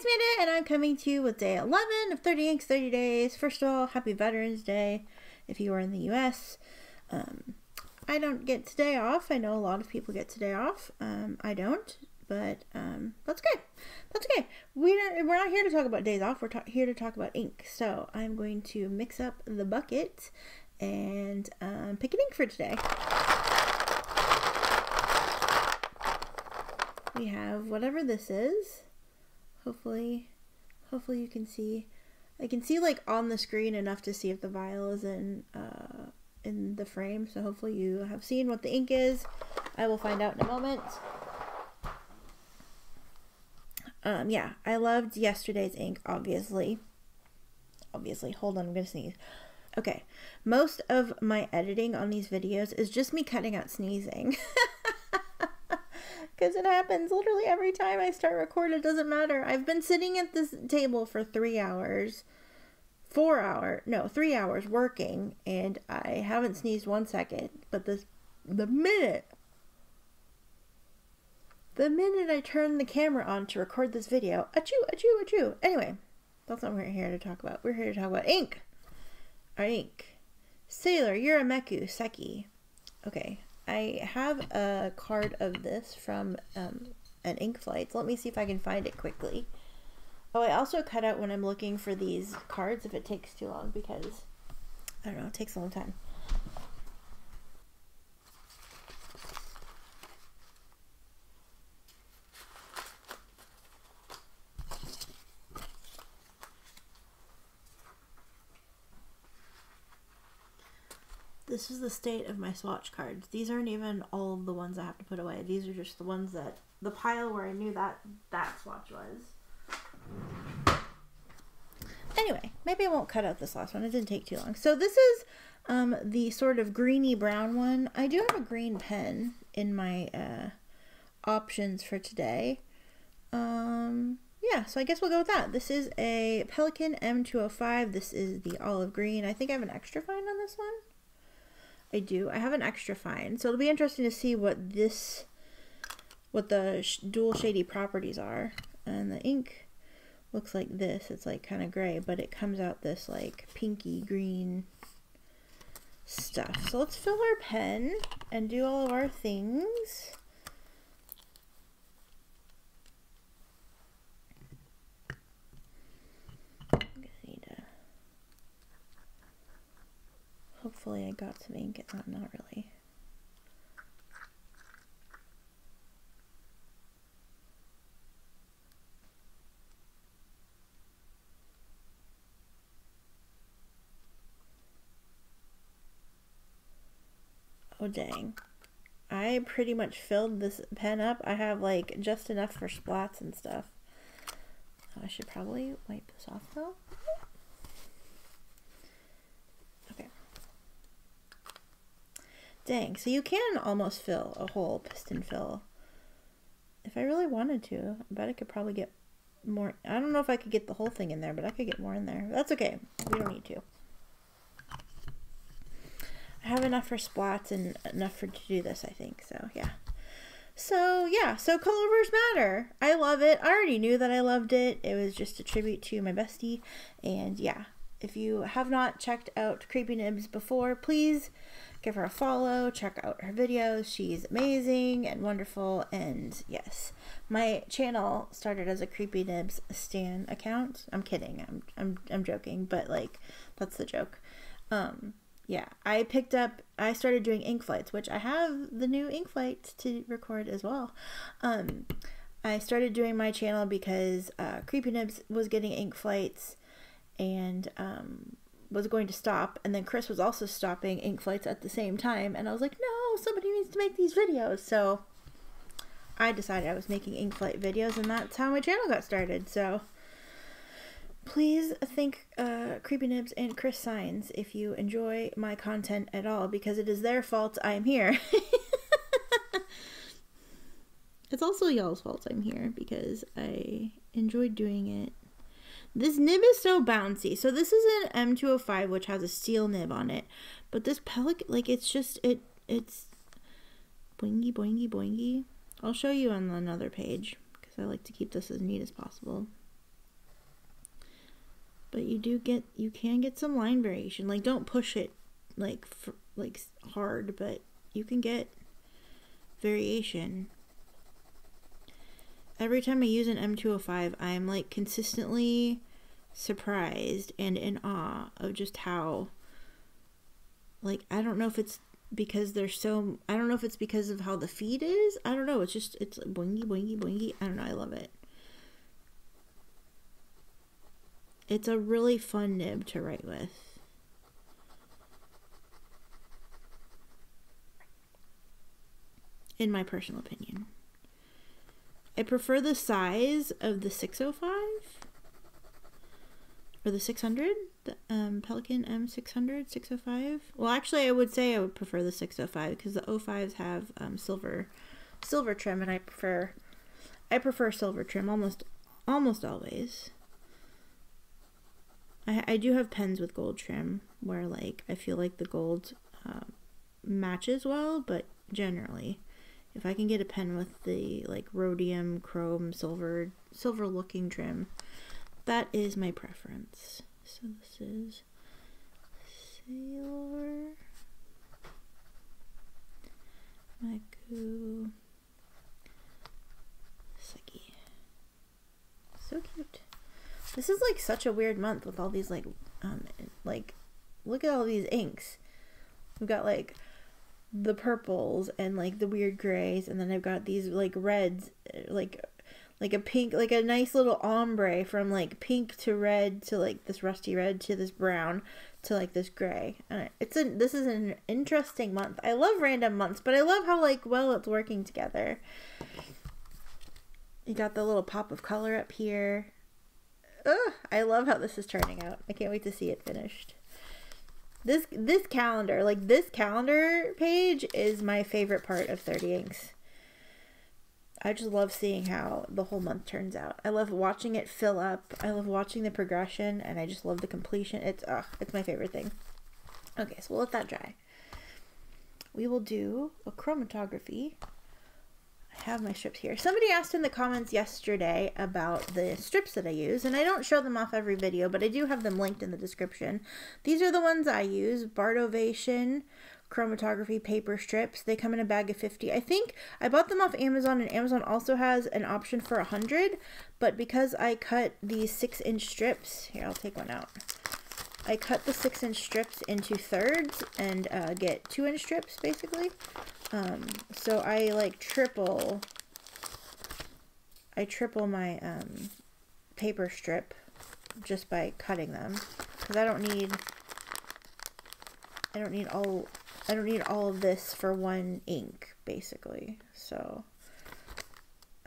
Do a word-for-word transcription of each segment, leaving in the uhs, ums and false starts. it's Amanda, and I'm coming to you with day eleven of thirty inks, thirty days. First of all, happy Veterans Day if you are in the U S. Um, I don't get today off. I know a lot of people get today off. Um, I don't, but um, that's okay. That's okay. We don't, we're not here to talk about days off. We're here to talk about ink. So I'm going to mix up the bucket and um, pick an ink for today. We have whatever this is. Hopefully, hopefully you can see. I can see like on the screen enough to see if the vial is in uh, in the frame. So hopefully you have seen what the ink is. I will find out in a moment. Um, yeah, I loved yesterday's ink, obviously. Obviously, hold on, I'm gonna sneeze. Okay, most of my editing on these videos is just me cutting out sneezing. Because it happens literally every time I start recording. It doesn't matter. I've been sitting at this table for three hours, four hours, no, three hours working, and I haven't sneezed one second. But this, the minute, the minute I turn the camera on to record this video, achoo, achoo, achoo. Anyway, that's not what we're here to talk about. We're here to talk about ink. Our ink. Sailor Yurameku Seki. Okay. I have a card of this from um, an Ink Flights. Let me see if I can find it quickly. Oh, I also cut out when I'm looking for these cards if it takes too long because, I don't know, it takes a long time. This is the state of my swatch cards. These aren't even all of the ones I have to put away. These are just the ones that, the pile where I knew that that swatch was. Anyway, maybe I won't cut out this last one. It didn't take too long. So this is um, the sort of greeny brown one. I do have a green pen in my uh, options for today. Um, yeah, so I guess we'll go with that. This is a Pelikan M two oh five. This is the olive green. I think I have an extra fine on this one. I do. I have an extra fine, so it'll be interesting to see what this, what the sh dual shady properties are. And the ink looks like this. It's like kind of gray, but it comes out this like pinky green stuff. So let's fill our pen and do all of our things. Hopefully I got some ink, not, not really. Oh dang. I pretty much filled this pen up. I have like just enough for splats and stuff. I should probably wipe this off though. Dang, so you can almost fill a whole piston fill. If I really wanted to, I bet I could probably get more. I don't know if I could get the whole thing in there, but I could get more in there. That's okay. We don't need to. I have enough for splats and enough for to do this, I think. So, yeah. So, yeah. So, Colorverse Matter. I love it. I already knew that I loved it. It was just a tribute to my bestie. And, yeah. If you have not checked out Creepy Nibs before, please give her a follow, check out her videos. She's amazing and wonderful, and yes, my channel started as a Creepy Nibs stan account. I'm kidding, I'm, I'm, I'm joking, but like, that's the joke. Um, yeah, I picked up, I started doing ink flights, which I have the new ink flight to record as well. Um, I started doing my channel because uh, Creepy Nibs was getting ink flights, and um, was going to stop, and then Chris was also stopping ink flights at the same time, and I was like, no, somebody needs to make these videos, so I decided I was making ink flight videos, and that's how my channel got started. So please thank uh, Creepy Nibs and Chris Signs if you enjoy my content at all, because it is their fault I'm here. It's also y'all's fault I'm here, because I enjoyed doing it. This nib is so bouncy. So this is an M two oh five, which has a steel nib on it. But this Pelikan, like, it's just, it, it's boingy, boingy, boingy. I'll show you on another page, because I like to keep this as neat as possible. But you do get, you can get some line variation. Like, don't push it like for, like hard, but you can get variation. Every time I use an M two oh five, I'm like consistently surprised and in awe of just how, like, I don't know if it's because they're so, I don't know if it's because of how the feed is. I don't know. It's just, it's like boingy, boingy, boingy. I don't know. I love it. It's a really fun nib to write with. In my personal opinion. I prefer the size of the six oh five. Or the six hundred. The um, Pelikan M six hundred, six oh five. Well, actually, I would say I would prefer the six oh five. Because the oh fives have um, silver, silver trim. And I prefer, I prefer silver trim almost, almost always. I, I do have pens with gold trim where, like, I feel like the gold uh, matches well, but generally, if I can get a pen with the, like, rhodium, chrome, silver, silver-looking trim, that is my preference. So this is Sailor Yurameku Seki. So cute. This is like such a weird month with all these like, um, like, look at all these inks. We've got like the purples and like the weird grays, and then I've got these like reds, like, like a pink, like a nice little ombre from like pink to red to like this rusty red to this brown to like this gray. And it's a, this is an interesting month. I love random months, but I love how like well it's working together. You got the little pop of color up here. Oh, I love how this is turning out. I can't wait to see it finished. This this calendar, like this calendar page is my favorite part of thirty inks. I just love seeing how the whole month turns out. I love watching it fill up. I love watching the progression, and I just love the completion. It's, ugh, it's my favorite thing. Okay, so we'll let that dry. We will do a chromatography. Have my strips here. Somebody asked in the comments yesterday about the strips that I use, and I don't show them off every video, but I do have them linked in the description. These are the ones I use: Bartovation chromatography paper strips. They come in a bag of fifty. I think I bought them off Amazon, and Amazon also has an option for a hundred, but because I cut these six inch strips here, I'll take one out. I cut the six inch strips into thirds and uh, get two inch strips basically. Um, so I like triple, I triple my, um, paper strip just by cutting them. 'Cause I don't need, I don't need all, I don't need all of this for one ink basically. So,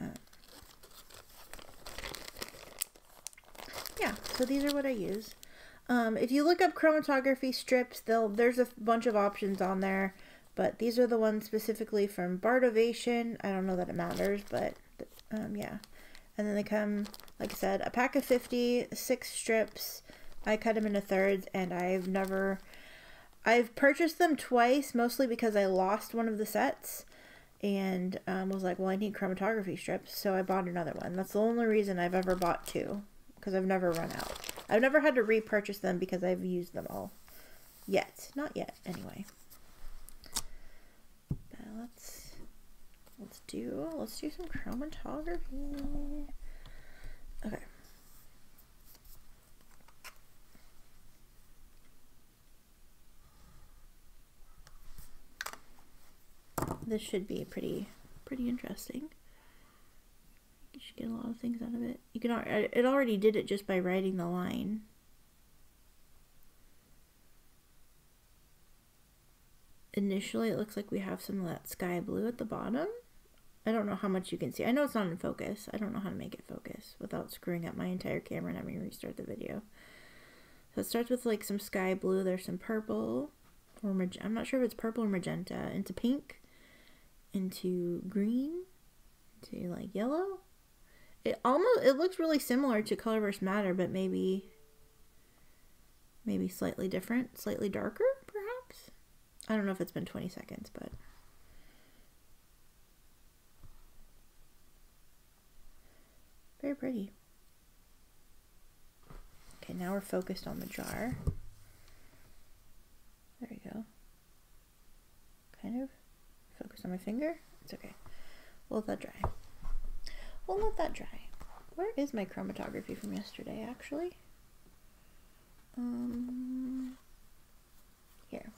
uh, yeah, so these are what I use. Um, if you look up chromatography strips, they'll, there's a bunch of options on there. But these are the ones specifically from Bartovation. I don't know that it matters, but um, yeah. And then they come, like I said, a pack of fifty, six strips. I cut them into thirds, and I've never... I've purchased them twice, mostly because I lost one of the sets. And um, was like, well, I need chromatography strips, so I bought another one. That's the only reason I've ever bought two, because I've never run out. I've never had to repurchase them because I've used them all. Yet. Not yet, anyway. Let's let's do let's do some chromatography. Okay. This should be pretty pretty interesting. You should get a lot of things out of it. You can it already did it just by writing the line. Initially, it looks like we have some of that sky blue at the bottom. I don't know how much you can see. I know it's not in focus. I don't know how to make it focus without screwing up my entire camera and having to restart the video. So it starts with like some sky blue. There's some purple, or mag I'm not sure if it's purple or magenta, into pink, into green, into like yellow. It almost, it looks really similar to Colorverse Matter, but maybe, maybe slightly different, slightly darker. I don't know if it's been twenty seconds, but very pretty. Okay, Okay, now we're focused on the jar. There we go. Kind of focused on my finger. It's okay. We'll let that dry. We'll let that dry. Where is my chromatography from yesterday, actually? Um, here.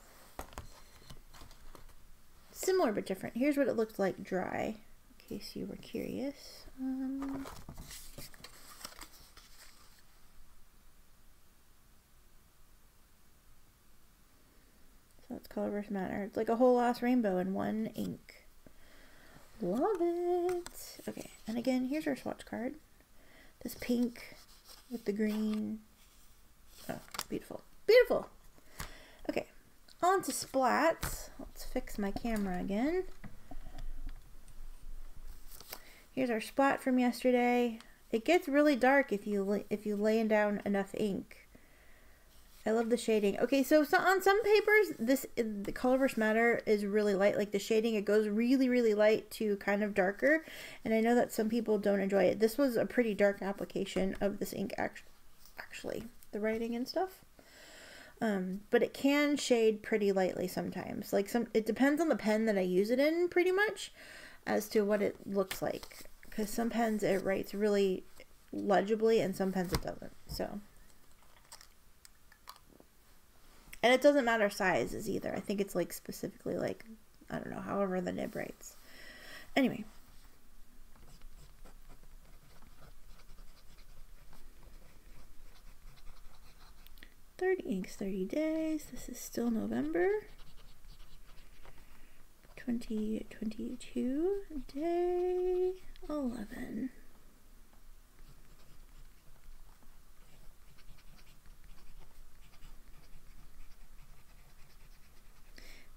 Similar but different. Here's what it looked like dry, in case you were curious. Um, so it's Colorverse Matter. It's like a whole ass rainbow in one ink. Love it. Okay, and again, here's our swatch card. This pink with the green. Oh, beautiful. Beautiful! Okay, on to splats. Let's fix my camera again. Here's our splat from yesterday. It gets really dark if you if you lay down enough ink. I love the shading. Okay, so, so on some papers, this the Colorverse Matter is really light. Like the shading, it goes really, really light to kind of darker. And I know that some people don't enjoy it. This was a pretty dark application of this ink, act actually, the writing and stuff. Um, but it can shade pretty lightly sometimes. Like some, it depends on the pen that I use it in, pretty much, as to what it looks like. Because some pens it writes really legibly, and some pens it doesn't. So. And it doesn't matter sizes either. I think it's like specifically like, I don't know, however the nib writes. Anyway. thirty inks, thirty days. This is still November. twenty twenty-two, day eleven.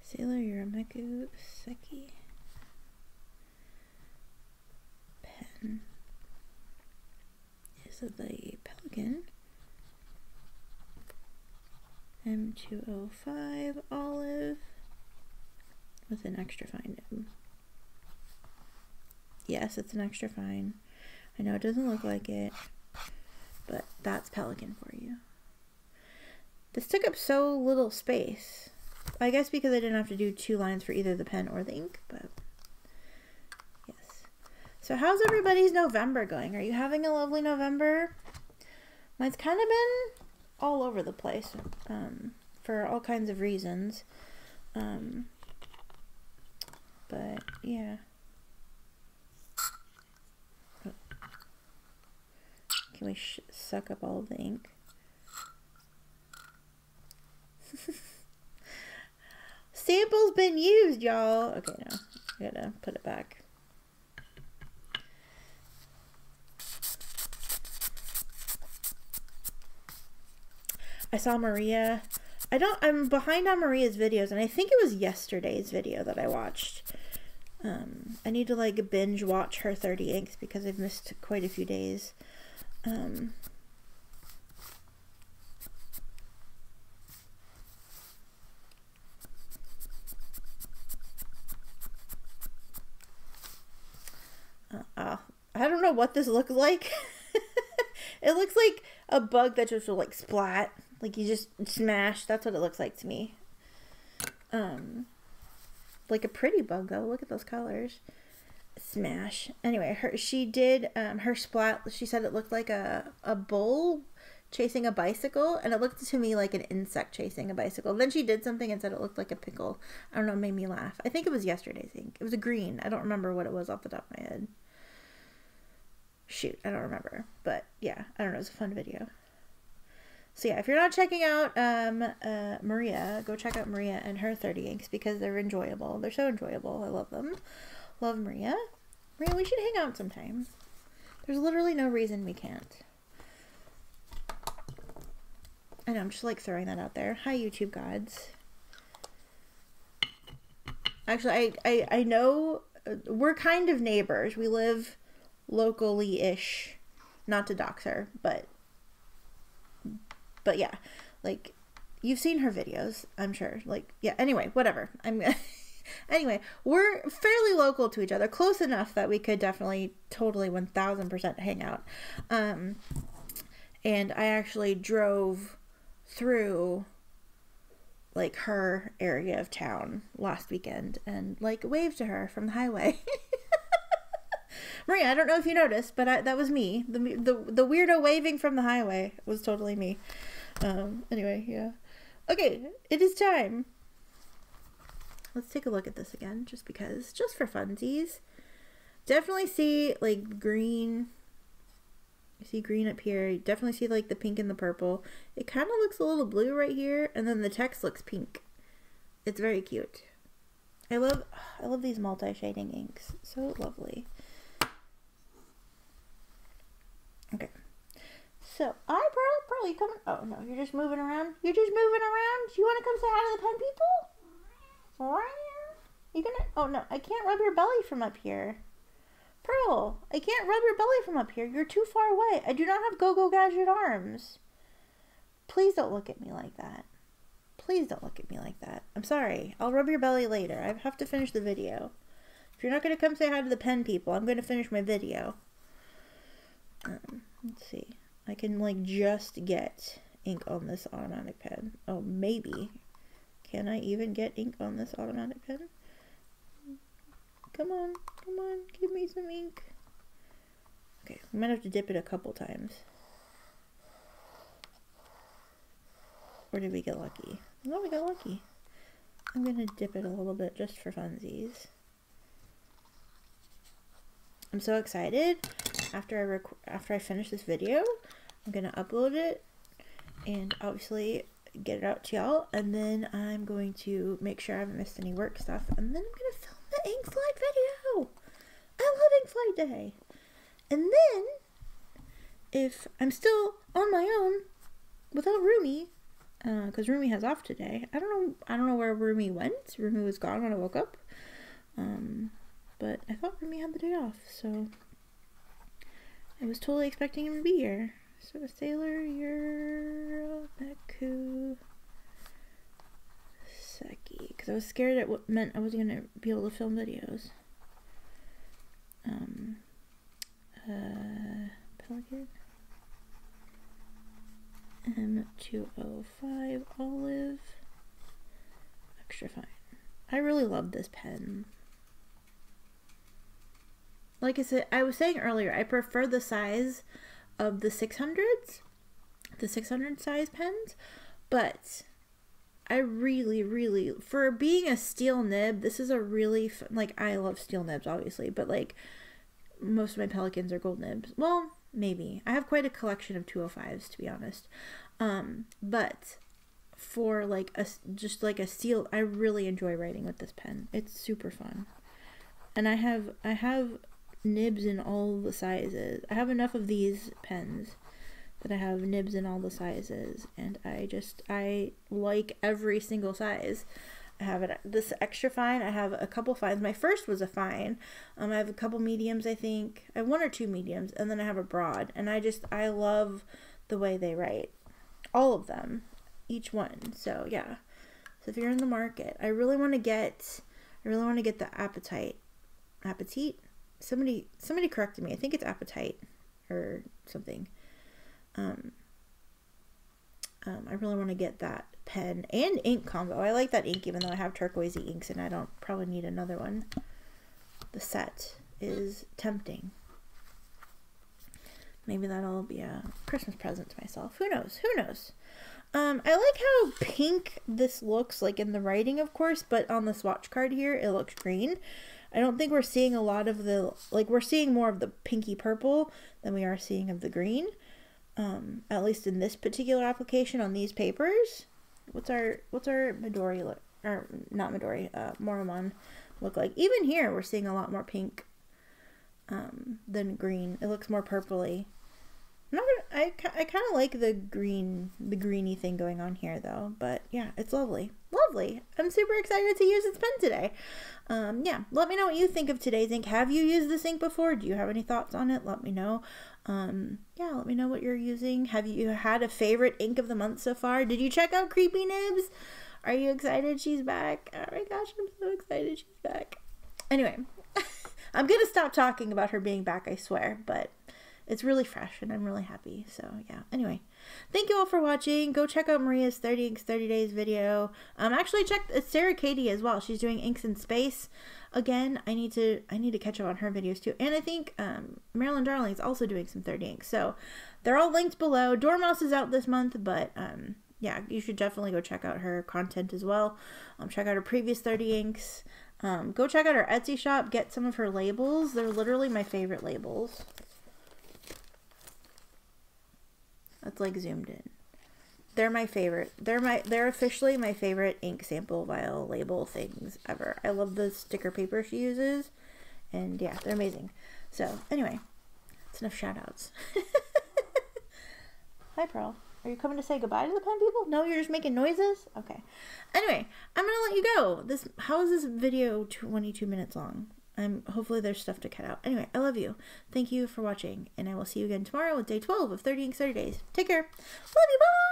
Sailor Yurameku Seki. Pen is of the Pelikan M two oh five olive with an extra fine nib. Yes, it's an extra fine. I know it doesn't look like it, but that's Pelikan for you. This took up so little space. I guess because I didn't have to do two lines for either the pen or the ink, but yes. So how's everybody's November going? Are you having a lovely November? Mine's kind of been all over the place um, for all kinds of reasons. Um, but yeah. Oh. Can we sh suck up all of the ink? Sample's been used, y'all. Okay, no. I gotta put it back. I saw Maria. I don't, I'm behind on Maria's videos, and I think it was yesterday's video that I watched. Um, I need to like binge watch her thirty inks because I've missed quite a few days. Um, Uh, I don't know what this looks like. It looks like a bug that just will like splat, like you just smash. That's what it looks like to me. Um, like a pretty bug though. Look at those colors. Smash. Anyway, her she did um, her splat. She said it looked like a a bull chasing a bicycle, and it looked to me like an insect chasing a bicycle. Then she did something and said it looked like a pickle. I don't know. It made me laugh. I think it was yesterday's ink. It was a green. I don't remember what it was off the top of my head. Shoot, I don't remember. But yeah, I don't know. It was a fun video. So yeah, if you're not checking out um, uh, Maria, go check out Maria and her thirty inks because they're enjoyable. They're so enjoyable. I love them. Love Maria. Maria, we should hang out sometime. There's literally no reason we can't. I know, I'm just like throwing that out there. Hi, YouTube gods. Actually, I, I, I know we're kind of neighbors. We live locally-ish. Not to dox her, but, but yeah. Like, you've seen her videos, I'm sure. Like, yeah, anyway, whatever. I'm Anyway, we're fairly local to each other. Close enough that we could definitely, totally, one thousand percent hang out. Um... and I actually drove through like her area of town last weekend and like waved to her from the highway. Maria, I don't know if you noticed, but I, that was me. The, the the weirdo waving from the highway was totally me. Um, anyway, yeah. Okay, it is time. Let's take a look at this again, just because, just for funsies. Definitely see, like, green. You see green up here. You definitely see, like, the pink and the purple. It kind of looks a little blue right here, and then the text looks pink. It's very cute. I love, I love these multi-shading inks. So lovely. Okay. So, I probably, probably coming. Oh, no, you're just moving around. You're just moving around. Do you want to come say hi to the pen people? You gonna? Oh, no, I can't rub your belly from up here. Pearl, I can't rub your belly from up here. You're too far away. I do not have Go-Go Gadget arms. Please don't look at me like that. Please don't look at me like that. I'm sorry. I'll rub your belly later. I have to finish the video. If you're not going to come say hi to the pen people, I'm going to finish my video. Um, let's see. I can, like, just get ink on this automatic pen. Oh, maybe. Can I even get ink on this automatic pen? Come on. Come on. Give me some ink. Okay. I might have to dip it a couple times. Or did we get lucky? No, we got lucky. I'm going to dip it a little bit just for funsies. I'm so excited. After I rec after I finish this video, I'm gonna upload it and obviously get it out to y'all, and then I'm going to make sure I haven't missed any work stuff, and then I'm gonna film the Ink Slide video. I love Ink Slide Day. And then if I'm still on my own without Rumi, uh, because Rumi has off today. I don't know. I don't know where Rumi went. Rumi was gone when I woke up. Um, but I thought Rumi had the day off, so. I was totally expecting him to be here. So, Sailor Yurameku Seki. Because I was scared it meant I wasn't going to be able to film videos. Um, uh, Pelikan M two oh five Olive. Extra fine. I really love this pen. Like I said, I was saying earlier, I prefer the size of the six hundreds, the six hundred size pens, but I really, really, for being a steel nib, this is a really, fun, like, I love steel nibs, obviously, but, like, most of my Pelikans are gold nibs. Well, maybe. I have quite a collection of two oh fives, to be honest, um, but for, like, a, just, like, a steel, I really enjoy writing with this pen. It's super fun, and I have, I have... nibs in all the sizes. I have enough of these pens that I have nibs in all the sizes, and I just I like every single size. I have it this extra fine. I have a couple fines. My first was a fine. Um, I have a couple mediums. I think I have one or two mediums, and then I have a broad. And I just I love the way they write, all of them, each one. So yeah. So if you're in the market, I really want to get I really want to get the appetite, appetite. Somebody, somebody corrected me. I think it's appetite or something. Um, um, I really want to get that pen and ink combo. I like that ink, even though I have turquoisey inks and I don't probably need another one. The set is tempting. Maybe that'll be a Christmas present to myself. Who knows? Who knows? Um, I like how pink this looks, like in the writing, of course, but on the swatch card here, it looks green. I don't think we're seeing a lot of the, like, we're seeing more of the pinky purple than we are seeing of the green. Um, at least in this particular application on these papers. What's our, what's our Midori look, or not Midori, uh, Maruman look like? Even here, we're seeing a lot more pink, um, than green. It looks more purpley. I'm not gonna, I, I kind of like the green, the greeny thing going on here, though. But, yeah, it's lovely. Lovely. I'm super excited to use this pen today. Um, yeah, let me know what you think of today's ink. Have you used this ink before? Do you have any thoughts on it? Let me know. Um, yeah, let me know what you're using. Have you had a favorite ink of the month so far? Did you check out Creepy Nibs? Are you excited she's back? Oh, my gosh, I'm so excited she's back. Anyway, I'm going to stop talking about her being back, I swear, but... it's really fresh and I'm really happy. So yeah, anyway, thank you all for watching. Go check out Maria's thirty inks thirty days video. Um, actually check Sarah Katie as well. She's doing Inks in Space. Again, I need to I need to catch up on her videos too. And I think um, Marilyn Darling is also doing some thirty inks. So they're all linked below. Dormouse is out this month, but um, yeah, you should definitely go check out her content as well. Um, check out her previous thirty inks. Um, go check out her Etsy shop. Get some of her labels. They're literally my favorite labels. That's like zoomed in. They're my favorite. They're my. They're officially my favorite ink sample vial label things ever. I love the sticker paper she uses, and yeah, they're amazing. So anyway, that's enough shout outs. Hi, Pearl. Are you coming to say goodbye to the pen people? No, you're just making noises? Okay. Anyway, I'm going to let you go. This, how is this video twenty-two minutes long? I'm, hopefully there's stuff to cut out. Anyway, I love you. Thank you for watching. And I will see you again tomorrow with day twelve of thirty inks thirty days. Take care. Love you. Bye.